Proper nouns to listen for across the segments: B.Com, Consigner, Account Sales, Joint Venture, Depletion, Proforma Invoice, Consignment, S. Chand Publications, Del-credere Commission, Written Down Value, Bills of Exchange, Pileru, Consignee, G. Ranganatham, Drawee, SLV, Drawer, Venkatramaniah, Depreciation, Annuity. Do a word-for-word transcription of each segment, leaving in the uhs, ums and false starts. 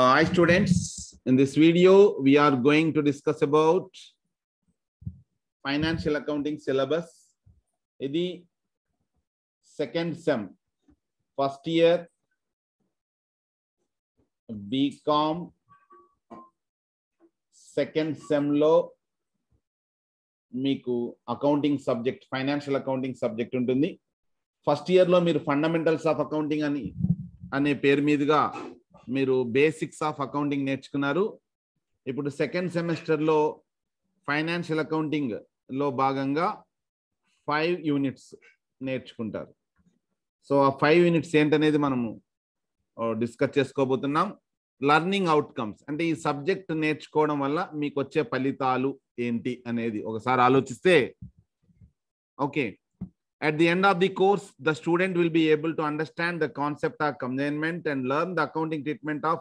Uh, hi students, in this video we are going to discuss about financial accounting syllabus. Idi second sem, first year B Com, second sem lo meeku accounting subject, financial accounting subject untundi. First year lo meer fundamentals of accounting ani ane peru meeduga మీరు basics of accounting నేర్చుకున్నారు. ఇప్పుడు second సెమిస్టర్లో financial అకౌంటింగ్లో భాగంగా five units నేర్చుకుంటారు. So ఆ five units ఏంటనేది మనము డిస్కస్ చేసుకోబోతున్నాం. లర్నింగ్ అవుట్కమ్స్ అంటే ఈ సబ్జెక్ట్ నేర్చుకోవడం వల్ల మీకు వచ్చే ఫలితాలు ఏంటి అనేది ఒకసారి ఆలోచిస్తే okay. At the end of the course, the student will be able to understand the concept of consignment and learn the accounting treatment of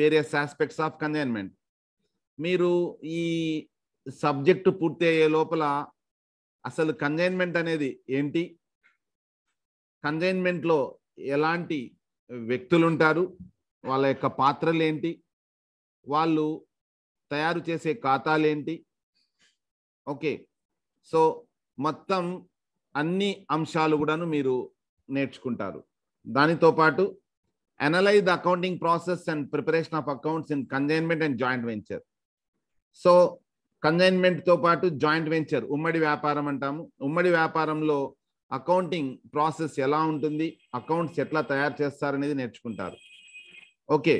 various aspects of consignment. మీరు ఈ సబ్జెక్టు పూర్తి అయ్యే లోపల అసలు కన్సైన్మెంట్ అనేది ఏంటి, కన్సైన్మెంట్లో ఎలాంటి వ్యక్తులు ఉంటారు, వాళ్ళ యొక్క పాత్రలు ఏంటి, వాళ్ళు తయారు చేసే ఖాతాలు ఏంటి, ఓకే సో మొత్తం అన్ని అంశాలు కూడాను మీరు నేర్చుకుంటారు. దానితో పాటు analyse the accounting process and preparation of accounts in consignment and joint venture. So కన్సైన్మెంట్తో పాటు జాయింట్ వెంచర్, ఉమ్మడి వ్యాపారం అంటాము. ఉమ్మడి వ్యాపారంలో అకౌంటింగ్ ప్రాసెస్ ఎలా ఉంటుంది, అకౌంట్స్ ఎట్లా తయారు చేస్తారనేది నేర్చుకుంటారు. ఓకే,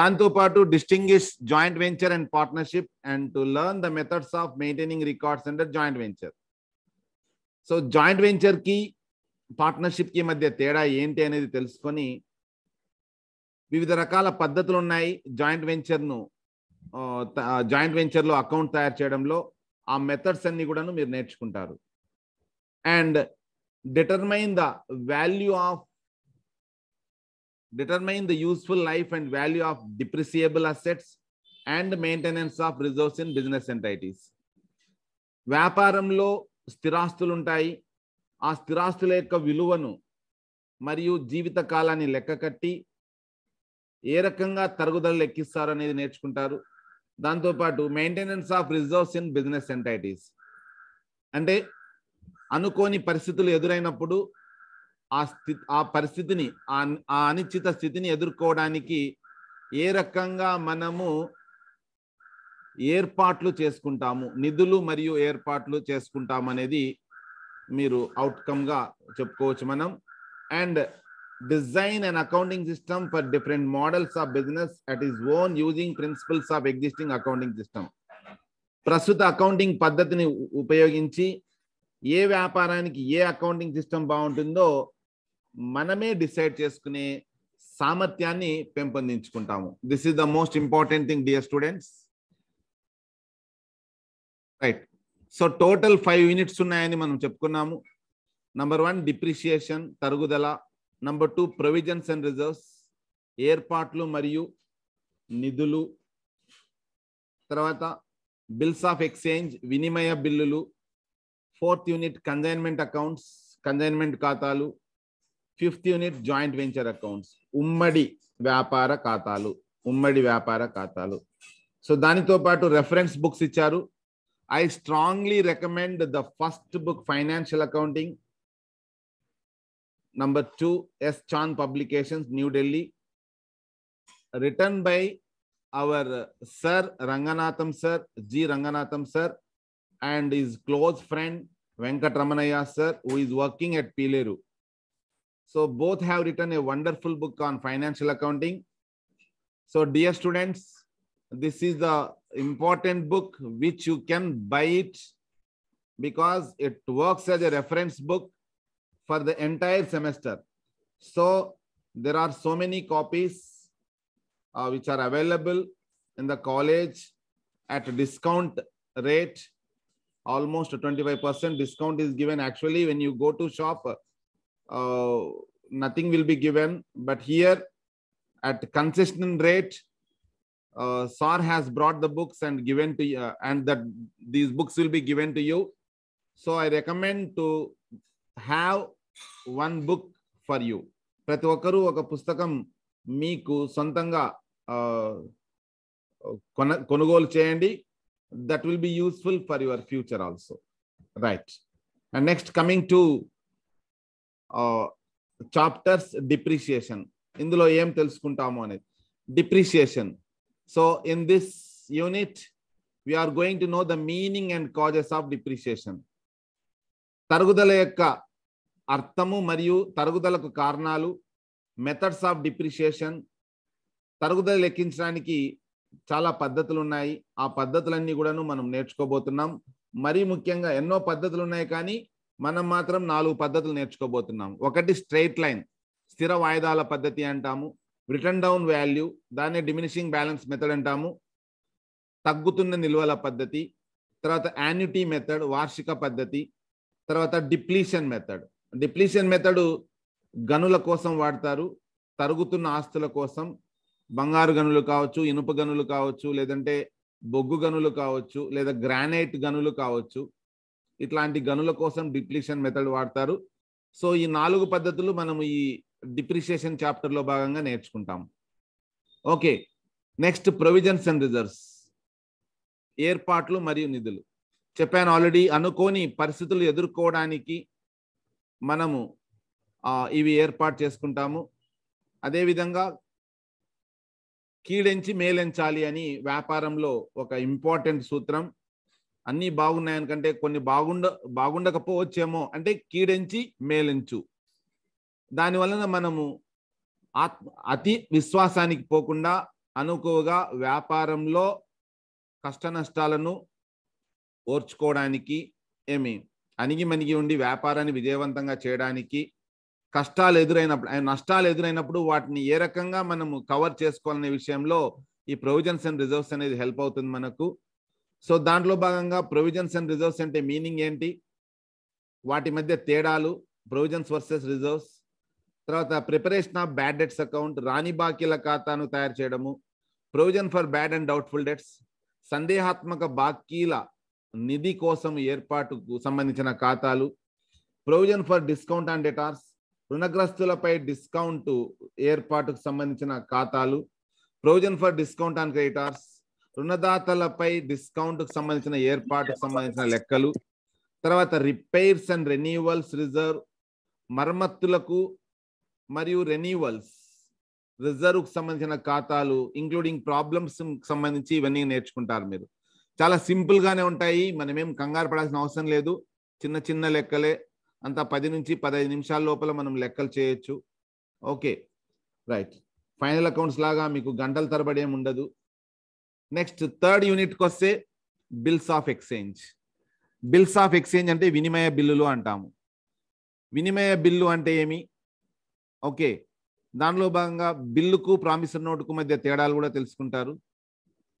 దాంతోపాటు distinguish joint venture and partnership and to learn the methods of maintaining records under joint venture. So joint వెంచర్కి పార్ట్నర్షిప్కి మధ్య తేడా ఏంటి అనేది తెలుసుకొని, వివిధ రకాల పద్ధతులు ఉన్నాయి జాయింట్ వెంచర్ను జాయింట్ వెంచర్లో అకౌంట్ తయారు చేయడంలో, ఆ మెథడ్స్ అన్ని కూడాను మీరు నేర్చుకుంటారు. And determine the value of determine the useful life and value of depreciable assets and maintenance of reserves in business entities. వ్యాపారంలో స్థిరాస్తులు ఉంటాయి, ఆ స్థిరాస్తుల యొక్క విలువను మరియు జీవిత కాలాన్ని లెక్క కట్టి ఏ రకంగా తరుగుదల లెక్కిస్తారు అనేది నేర్చుకుంటారు. దాంతోపాటు maintenance of reserves in business entities అంటే అనుకోని పరిస్థితులు ఎదురైనప్పుడు ఆ స్థితి ఆ పరిస్థితిని ఆ అనిశ్చిత స్థితిని ఎదుర్కోవడానికి ఏ రకంగా మనము ఏర్పాట్లు చేసుకుంటాము, నిధులు మరియు ఏర్పాట్లు చేసుకుంటాం అనేది మీరు అవుట్కమ్గా చెప్పుకోవచ్చు మనం. And design and accounting system for different models of business at is own using principles of existing accounting system. ప్రస్తుత అకౌంటింగ్ పద్ధతిని ఉపయోగించి ఏ వ్యాపారానికి ఏ అకౌంటింగ్ సిస్టమ్ బాగుంటుందో మనమే డిసైడ్ చేసుకునే సామర్థ్యాన్ని పెంపొందించుకుంటాము. This is the most important thing dear students. Right, so total five units ఉన్నాయని మనం చెప్పుకున్నాము. నంబర్ వన్ డిప్రిషియేషన్, తరుగుదల. Number two provisions and reserves, ఏర్పాట్లు మరియు నిధులు. తర్వాత బిల్స్ ఆఫ్ ఎక్స్చేంజ్, వినిమయ బిల్లులు. Fourth unit consignment accounts, consignment ఖాతాలు. Fifth unit joint venture accounts, ఉమ్మడి వ్యాపార ఖాతాలు ఉమ్మడి వ్యాపార ఖాతాలు సో దానితో పాటు రెఫరెన్స్ బుక్స్ ఇచ్చారు. I strongly recommend the first book, Financial Accounting. Number two, S. Chand Publications, New Delhi. Written by our Sir Ranganatham Sir, G. Ranganatham Sir, and his close friend Venkatramaniah Sir, who is working at Pileru. So both have written a wonderful book on financial accounting. So dear students, this is the important book which you can buy it because it works as a reference book for the entire semester. So there are so many copies uh, which are available in the college at a discount rate. Almost twenty-five percent discount is given. Actually, when you go to shop, uh, nothing will be given, but here at consistent rate, Uh, Sar has brought the books and given to you, uh, and that these books will be given to you. So I recommend to have one book for you. Prati okkaru oka pustakam meeku sontanga konagolu cheyandi. That will be useful for your future also, right? And next, coming to uh, chapters depreciation. Indulo em telusukuntamu anedi depreciation. So in this unit we are going to know the meaning and causes of depreciation. Tarugudala yokka అర్థము మరియు తరుగుదలకు కారణాలు, methods of depreciation. తరుగుదల లెక్కించడానికి చాలా పద్ధతులు ఉన్నాయి. ఆ పద్ధతులన్నీ కూడాను మనం నేర్చుకోబోతున్నాం. మరీ ముఖ్యంగా ఎన్నో పద్ధతులు ఉన్నాయి, కానీ మనం మాత్రం నాలుగు పద్ధతులు నేర్చుకోబోతున్నాం. ఒకటి స్ట్రైట్ లైన్, స్థిర వాయిదాల పద్ధతి అంటాము. రిటర్న్ డౌన్ వాల్యూ, దాన్ని డిమినిషింగ్ బ్యాలెన్స్ మెథడ్ అంటాము. తగ్గుతున్న నిల్వల పద్ధతి, తర్వాత యాన్యుటీ మెథడ్ వార్షిక పద్ధతి, తర్వాత డిప్లీషన్ మెథడ్. డిప్లీషన్ మెథడ్ గనుల కోసం వాడతారు, తరుగుతున్న ఆస్తుల కోసం. బంగారు గనులు కావచ్చు, ఇనుప గనులు కావచ్చు, లేదంటే బొగ్గు గనులు కావచ్చు, లేదా గ్రానైట్ గనులు కావచ్చు. ఇట్లాంటి గనుల కోసం డిప్లీషన్ మెథడ్ వాడతారు. సో ఈ నాలుగు పద్ధతులు మనం ఈ డిప్రిషియేషన్ చాప్టర్లో భాగంగా నేర్చుకుంటాం. Okay, next provisions and reserves, ఏర్పాట్లు మరియు నిధులు. చెప్పాను ఆల్రెడీ, అనుకోని పరిస్థితులు ఎదుర్కోవడానికి మనము ఇవి ఏర్పాటు చేసుకుంటాము. అదేవిధంగా కీడెంచి మేలెంచాలి అని వ్యాపారంలో ఒక ఇంపార్టెంట్ సూత్రం. అన్నీ బాగున్నాయనుకంటే కొన్ని బాగుండ బాగుండకపోవచ్చేమో అంటే కీడెంచి మేలెంచు. దానివలన మనము ఆత్మ అతి విశ్వాసానికి పోకుండా అనుకోగా వ్యాపారంలో కష్ట నష్టాలను ఓర్చుకోవడానికి, ఏమి అణిగి మణిగి ఉండి వ్యాపారాన్ని విజయవంతంగా చేయడానికి, కష్టాలు ఎదురైనప్పుడు నష్టాలు ఎదురైనప్పుడు వాటిని ఏ రకంగా మనము కవర్ చేసుకోవాలనే విషయంలో ఈ ప్రొవిజన్స్ అండ్ రిజర్వ్స్ అనేది హెల్ప్ అవుతుంది మనకు. సో దాంట్లో భాగంగా ప్రొవిజన్స్ అండ్ రిజర్వ్స్ అంటే మీనింగ్ ఏంటి, వాటి మధ్య తేడాలు, ప్రొవిజన్స్ వర్సెస్ రిజర్వ్స్. తర్వాత preparation of bad debts account, రాణి బాకీల ఖాతాను తయారు చేయడము. Provision for bad and doubtful debts, సందేహాత్మక బాకీల నిధి కోసం ఏర్పాటుకు సంబంధించిన ఖాతాలు. Provision for discount on debtors, రుణగ్రస్తులపై డిస్కౌంట్ ఏర్పాటుకు సంబంధించిన ఖాతాలు. Provision for discount on creditors, రుణదాతలపై డిస్కౌంట్కు సంబంధించిన ఏర్పాటుకు సంబంధించిన లెక్కలు. తర్వాత రిపైర్స్ అండ్ రెన్యూవల్స్ రిజర్వ్, మరమ్మత్తులకు మరియు రెన్యూవల్స్ రిజర్వ్కు సంబంధించిన ఖాతాలు, ఇంక్లూడింగ్ ప్రాబ్లమ్స్ సంబంధించి ఇవన్నీ నేర్చుకుంటారు మీరు. చాలా సింపుల్గానే ఉంటాయి, మనమేం కంగారు పడాల్సిన అవసరం లేదు. చిన్న చిన్న లెక్కలే, అంతా పది నుంచి పదహైదు నిమిషాల లోపల మనం లెక్కలు చేయొచ్చు. Okay, right. ఫైనల్ అకౌంట్స్ లాగా మీకు గంటల తరబడి ఏమి ఉండదు. నెక్స్ట్ థర్డ్ యూనిట్కి వస్తే bills of exchange. Bills of exchange అంటే వినిమయ బిల్లులు అంటాము. వినిమయ బిల్లు అంటే ఏమి? ఓకే, దానిలో భాగంగా బిల్లుకు ప్రామిసర్ నోటుకు మధ్య తేడాలు కూడా తెలుసుకుంటారు.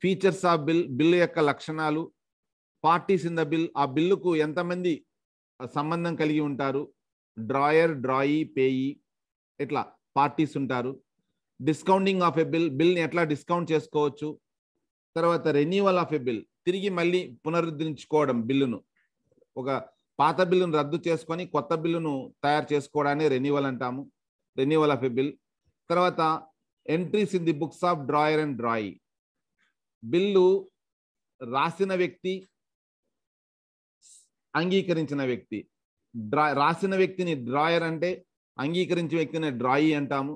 ఫీచర్స్ ఆఫ్ బిల్, బిల్లు యొక్క లక్షణాలు. పార్టీస్ ఇన్ ద బిల్, ఆ బిల్లుకు ఎంతమంది సంబంధం కలిగి ఉంటారు. డ్రాయర్, డ్రాయీ, పేయీ, ఇట్లా పార్టీస్ ఉంటారు. డిస్కౌంటింగ్ ఆఫ్ ఎ బిల్, బిల్ని ఎట్లా డిస్కౌంట్ చేసుకోవచ్చు. తర్వాత రెన్యువల్ ఆఫ్ ఎ బిల్, తిరిగి మళ్ళీ పునరుద్ధరించుకోవడం బిల్లును. ఒక పాత బిల్లును రద్దు చేసుకొని కొత్త బిల్లును తయారు చేసుకోవడాన్ని రెన్యువల్ అంటాము, రెన్యువల్ ఆఫ్ ఎ బిల్. తర్వాత entries in the books of drawer and drawee, bill రాసిన వ్యక్తి, అంగీకరించిన వ్యక్తి. డ్రా రాసిన వ్యక్తిని డ్రాయర్ అంటే, అంగీకరించిన వ్యక్తిని డ్రాయీ అంటాము.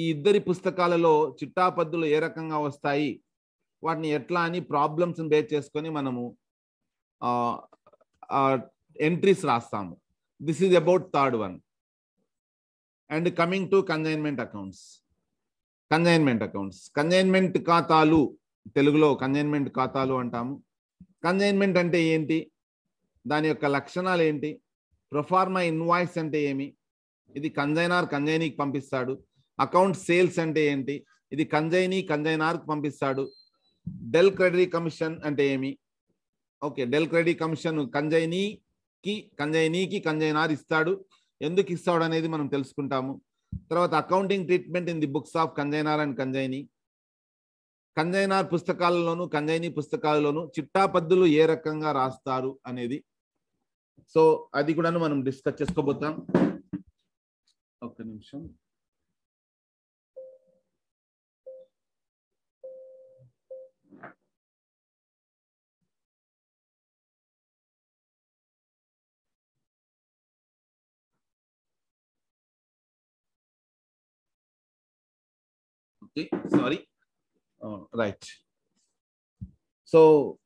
ఈ ఇద్దరి పుస్తకాలలో చిట్టాపద్దులు ఏ రకంగా వస్తాయి, వాటిని ఎట్లా అని ప్రాబ్లమ్స్ని బేస్ చేసుకొని మనము ఎంట్రీస్ రాస్తాము. This is about third one. And coming to consignment accounts. Consignment accounts, consignment ఖాతాలు, తెలుగులో కన్సైన్మెంట్ ఖాతాలు అంటాము. కన్సైన్మెంట్ అంటే ఏంటి, దాని యొక్క లక్షణాలు ఏంటి, ప్రొఫార్మా ఇన్వాయిస్ అంటే ఏమి, ఇది కన్జైనార్ కన్జైనీకి పంపిస్తాడు. అకౌంట్ సేల్స్ అంటే ఏంటి, ఇది కన్జైనీ కన్జైనార్కి పంపిస్తాడు. డెల్ క్రెడిట్ కమిషన్ అంటే ఏమి, ఓకే డెల్ క్రెడిట్ కమిషన్ కన్జైనీకి కన్జైనీకి కన్జైనార్ ఇస్తాడు, ఎందుకు ఇస్తాడు అనేది మనం తెలుసుకుంటాము. తర్వాత accounting treatment in the books of consignor and consignee, consignor పుస్తకాలలోను కన్జైనీ పుస్తకాలలోను చిట్టాపద్దులు ఏ రకంగా రాస్తారు అనేది. సో అది కూడా మనం డిస్కస్ చేసుకోబోతాం. ఒక్క నిమిషం. Okay, sorry. Oh, right. So,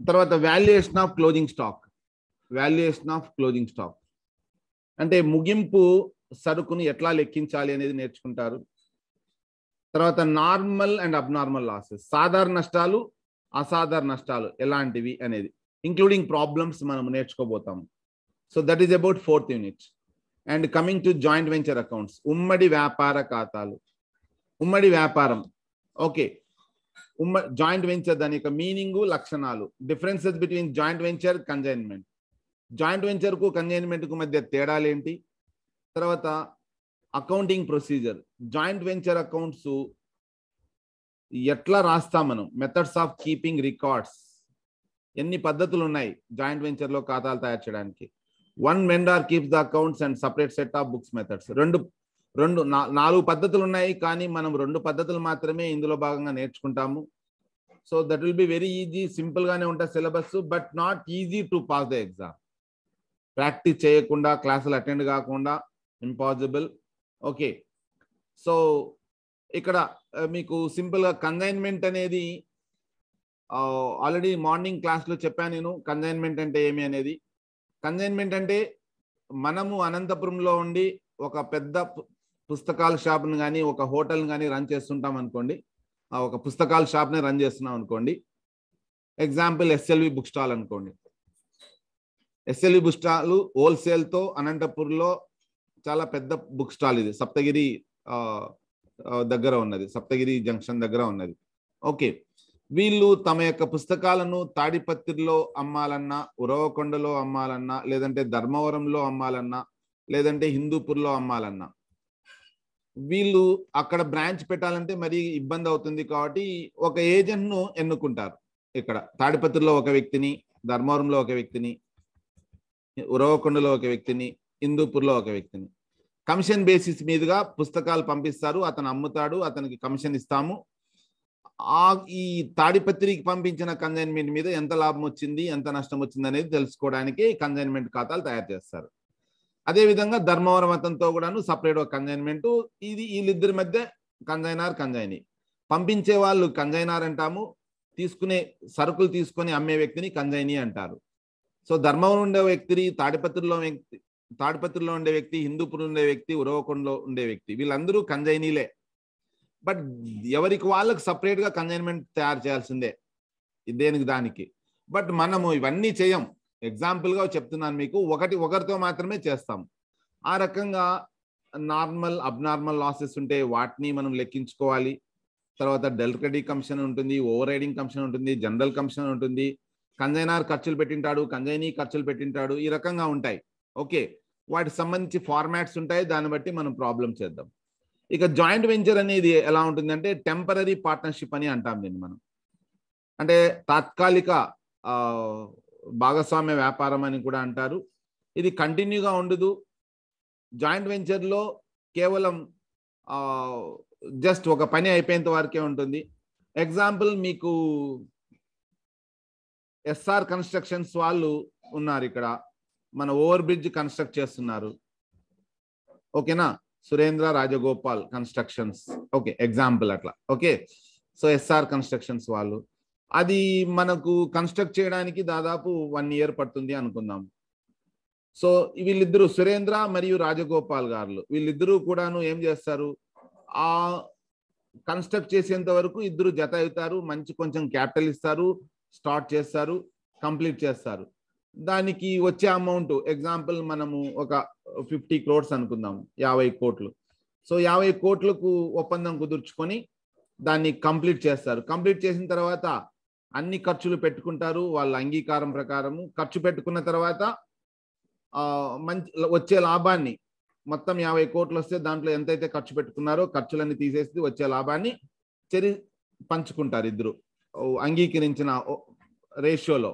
the valuation of closing stock. Valuation of closing stock. And a Mugimpu Sarukuni Yatla Lekin Chali and Kuntaru. Tarvata normal and abnormal losses. Sadhar Nastalu, Asadhar Nastalu, Elantivi and Edi. Including problems, Manamunechkobotam. So that is about fourth unit. And coming to joint venture accounts. Ummadi Vapara Katalu. Ummadi Vaparam. Okay. Umma, joint venture danika meaningu lakshanalu. Differences between joint venture consignment. Joint venture ku consignment ku madhya teda lenti. Tarvata accounting procedure. Joint venture accounts yatla rastamanu. Methods of keeping records. Yenni paddatulu nai joint venture lo katalu tayar cheyadaniki. One vendor keeps the accounts and separate set of books methods. Rendu rendu nalu paddatulu nai kani manam rendu paddatulu maatrame indulo bhaganga nerchukuntamu. So that will be very easy, simple gaane unta syllabus, but not easy to pass the exam. Practice cheyakunda classes attend gaakunda impossible. Okay, so ikkada meeku simple ga consignment anedi already morning క్లాస్లో చెప్పాను నేను. Consignment అంటే ఏమి అనేది, consignment అంటే మనము అనంతపురంలో ఉండి ఒక పెద్ద పుస్తకాల షాప్ని కానీ ఒక హోటల్ని కానీ రన్ చేస్తుంటాం అనుకోండి, ఒక పుస్తకాల షాప్ని రన్ చేస్తున్నాం అనుకోండి. ఎగ్జాంపుల్ ఎస్ఎల్వి బుక్ స్టాల్ అనుకోండి. ఎస్ఎల్వి బుక్ స్టాల్ హోల్సేల్తో అనంతపూర్లో చాలా పెద్ద బుక్ స్టాల్. ఇది సప్తగిరి దగ్గర ఉన్నది, సప్తగిరి జంక్షన్ దగ్గర ఉన్నది. ఓకే, వీళ్ళు తమ యొక్క పుస్తకాలను తాడిపత్రిలో అమ్మాలన్నా, ఉరవకొండలో అమ్మాలన్నా, లేదంటే ధర్మవరంలో అమ్మాలన్నా, లేదంటే హిందూపూర్లో అమ్మాలన్నా, వీళ్ళు అక్కడ బ్రాంచ్ పెట్టాలంటే మరి ఇబ్బంది అవుతుంది. కాబట్టి ఒక ఏజెంట్ను ఎన్నుకుంటారు. ఇక్కడ తాడిపత్రిలో ఒక వ్యక్తిని, ధర్మవరంలో ఒక వ్యక్తిని, ఉరవకొండలో ఒక వ్యక్తిని, హిందూపూర్లో ఒక వ్యక్తిని కమిషన్ బేసిస్ మీదుగా పుస్తకాలు పంపిస్తారు. అతను అమ్ముతాడు, అతనికి కమిషన్ ఇస్తాము. ఈ తాడిపత్రికి పంపించిన కన్సైన్మెంట్ మీద ఎంత లాభం వచ్చింది, ఎంత నష్టం వచ్చింది అనేది తెలుసుకోవడానికి కన్సైన్మెంట్ ఖాతాలు తయారు చేస్తారు. అదేవిధంగా ధర్మవరం అతనితో కూడాను సపరేట్ ఒక కన్సైన్మెంట్. ఇది వీళ్ళిద్దరి మధ్య కన్సైనార్ కన్సైనీ. పంపించే వాళ్ళు కన్సైనార్ అంటాము, తీసుకునే సరుకులు తీసుకొని అమ్మే వ్యక్తిని కన్సైనీ అంటారు. సో ధర్మవరం ఉండే వ్యక్తి, తాడిపత్రిలో వ్యక్తి తాడిపత్రిలో ఉండే వ్యక్తి, హిందూపూర్లో ఉండే వ్యక్తి, ఉరవకొండలో ఉండే వ్యక్తి, వీళ్ళందరూ కన్సైనీలే. బట్ ఎవరికి వాళ్ళకి సపరేట్గా కన్సైన్మెంట్ తయారు చేయాల్సిందే దేనికి దానికి. బట్ మనము ఇవన్నీ చేయం. ఎగ్జాంపుల్గా చెప్తున్నాను మీకు, ఒకటి ఒకరితో మాత్రమే చేస్తాం. ఆ రకంగా నార్మల్ అబ్నార్మల్ లాసెస్ ఉంటే వాటిని మనం లెక్కించుకోవాలి. తర్వాత డెల్కడీ కమిషన్ ఉంటుంది, ఓవర్ రైడింగ్ కమిషన్ ఉంటుంది, జనరల్ కమిషన్ ఉంటుంది, కన్సైనర్ ఖర్చులు పెట్టింటాడు, కన్సైనీ ఖర్చులు పెట్టింటాడు, ఈ రకంగా ఉంటాయి. ఓకే, వాటికి సంబంధించి ఫార్మాట్స్ ఉంటాయి, దాన్ని బట్టి మనం ప్రాబ్లం చేద్దాం. ఇక జాయింట్ వెంచర్ అనేది ఎలా ఉంటుందంటే టెంపరీ పార్ట్నర్షిప్ అని అంటాం దీన్ని మనం. అంటే తాత్కాలిక భాగస్వామ్య వ్యాపారం అని కూడా అంటారు. ఇది కంటిన్యూగా ఉండదు. జాయింట్ వెంచర్లో కేవలం జస్ట్ ఒక పని అయిపోయేంత వరకే ఉంటుంది. ఎగ్జాంపుల్ మీకు ఎస్ఆర్ కన్స్ట్రక్షన్స్ వాళ్ళు ఉన్నారు. ఇక్కడ మన ఓవర్ బ్రిడ్జ్ కన్స్ట్రక్ట్ చేస్తున్నారు. ఓకేనా, Surendra Rajagopal constructions. Okay, example అట్లా. ఓకే, సో ఎస్ఆర్ కన్స్ట్రక్షన్స్ వాళ్ళు అది మనకు కన్స్ట్రక్ట్ చేయడానికి దాదాపు వన్ ఇయర్ పడుతుంది అనుకుందాం. సో వీళ్ళిద్దరూ సురేంద్ర మరియు రాజగోపాల్ గారు వీళ్ళిద్దరూ కూడాను ఏం చేస్తారు, ఆ కన్స్ట్రక్ట్ చేసేంత వరకు ఇద్దరు జత అవుతారు, మంచి కొంచెం క్యాపిటల్ ఇస్తారు, స్టార్ట్ చేస్తారు, కంప్లీట్ చేస్తారు. దానికి వచ్చే అమౌంట్ ఎగ్జాంపుల్ మనము ఒక ఫిఫ్టీ క్రోడ్స్ అనుకుందాము, యాభై కోట్లు. సో యాభై కోట్లకు ఒప్పందం కుదుర్చుకొని దాన్ని కంప్లీట్ చేస్తారు. కంప్లీట్ చేసిన తర్వాత అన్ని ఖర్చులు పెట్టుకుంటారు వాళ్ళ అంగీకారం ప్రకారము. ఖర్చు పెట్టుకున్న తర్వాత మంచి వచ్చే లాభాన్ని, మొత్తం యాభై కోట్లు వస్తే దాంట్లో ఎంతైతే ఖర్చు పెట్టుకున్నారో ఖర్చులన్నీ తీసేసి వచ్చే లాభాన్ని చెరి పంచుకుంటారు ఇద్దరు అంగీకరించిన రేషియోలో.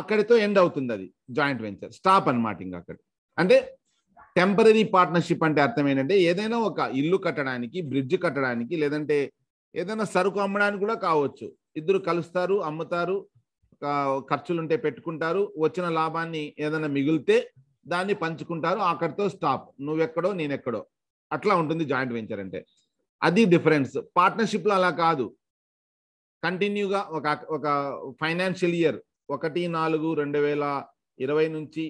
అక్కడితో ఎండ్ అవుతుంది అది జాయింట్ వెంచర్, స్టాప్ అనమాట. ఇంకా అక్కడ అంటే టెంపరీ పార్ట్నర్షిప్ అంటే అర్థం ఏంటంటే ఏదైనా ఒక ఇల్లు కట్టడానికి, బ్రిడ్జ్ కట్టడానికి, లేదంటే ఏదైనా సరుకు అమ్మడానికి కూడా కావచ్చు. ఇద్దరు కలుస్తారు, అమ్ముతారు, ఖర్చులుంటే పెట్టుకుంటారు, వచ్చిన లాభాన్ని ఏదైనా మిగిలితే దాన్ని పంచుకుంటారు. అక్కడితో స్టాప్, నువ్వెక్కడో నేనెక్కడో, అట్లా ఉంటుంది జాయింట్ వెంచర్ అంటే. అది డిఫరెన్స్. పార్ట్నర్షిప్లో అలా కాదు, కంటిన్యూగా ఒక ఒక ఫైనాన్షియల్ ఇయర్ ఒకటి నాలుగు రెండు వేల ఇరవై నుంచి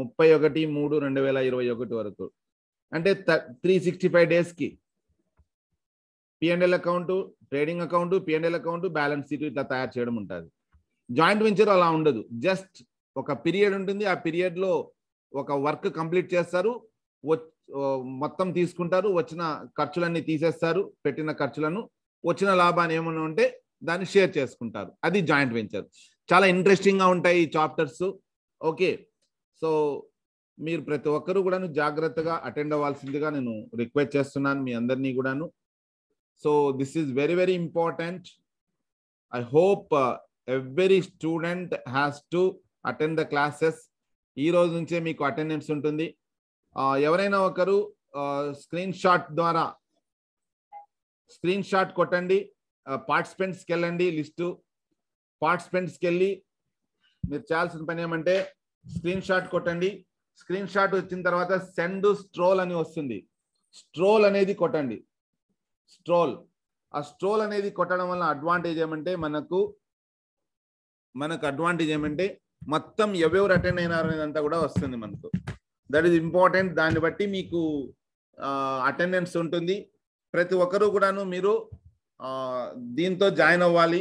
ముప్పై ఒకటి మూడు రెండు వేల ఇరవై ఒకటి వరకు అంటే త్రీ సిక్స్టీ ఫైవ్ డేస్కి P and L account, trading account, P and L account, balance sheet ఇట్లా తయారు చేయడం ఉంటుంది. జాయింట్ వెంచర్ అలా ఉండదు, జస్ట్ ఒక పీరియడ్ ఉంటుంది. ఆ పీరియడ్లో ఒక వర్క్ కంప్లీట్ చేస్తారు, మొత్తం తీసుకుంటారు, వచ్చిన ఖర్చులన్నీ తీసేస్తారు, పెట్టిన ఖర్చులను, వచ్చిన లాభాన్ని ఏమన్నా ఉంటే దాన్ని షేర్ చేసుకుంటారు. అది జాయింట్ వెంచర్. చాలా ఇంట్రెస్టింగ్గా ఉంటాయి ఈ చాప్టర్స్. ఓకే, సో మీరు ప్రతి ఒక్కరూ కూడాను జాగ్రత్తగా అటెండ్ అవ్వాల్సిందిగా నేను రిక్వెస్ట్ చేస్తున్నాను మీ అందరినీ కూడాను. So this is very very important. I hope every student has to attend the classes. ఈ రోజు నుంచే మీకు అటెండెన్స్ ఉంటుంది. ఎవరైనా ఒకరు స్క్రీన్ షాట్ ద్వారా స్క్రీన్ షాట్ కొట్టండి, పార్టిసిపెంట్స్కి వెళ్ళండి, లిస్టు పార్టిసిపెంట్స్కి వెళ్ళి మీరు చేయాల్సిన పని ఏమంటే స్క్రీన్ షాట్ కొట్టండి. స్క్రీన్ షాట్ వచ్చిన తర్వాత సెండ్ స్ట్రోల్ అని వస్తుంది, స్ట్రోల్ అనేది కొట్టండి. స్ట్రోల్ ఆ స్ట్రోల్ అనేది కొట్టడం వల్ల అడ్వాంటేజ్ ఏమంటే మనకు మనకు అడ్వాంటేజ్ ఏమంటే మొత్తం ఎవరెవరు అటెండ్ అయినారు అనేదంతా కూడా వస్తుంది మనకు. That is important. దాన్ని బట్టి మీకు అటెండెన్స్ ఉంటుంది. ప్రతి ఒక్కరూ కూడాను మీరు దీంతో జాయిన్ అవ్వాలి,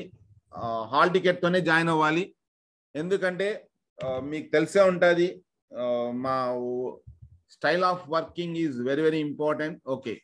హాల్ టికెట్తోనే జాయిన్ అవ్వాలి. ఎందుకంటే మీకు తెలిసే ఉంటుంది మా style of working is very very important. Okay.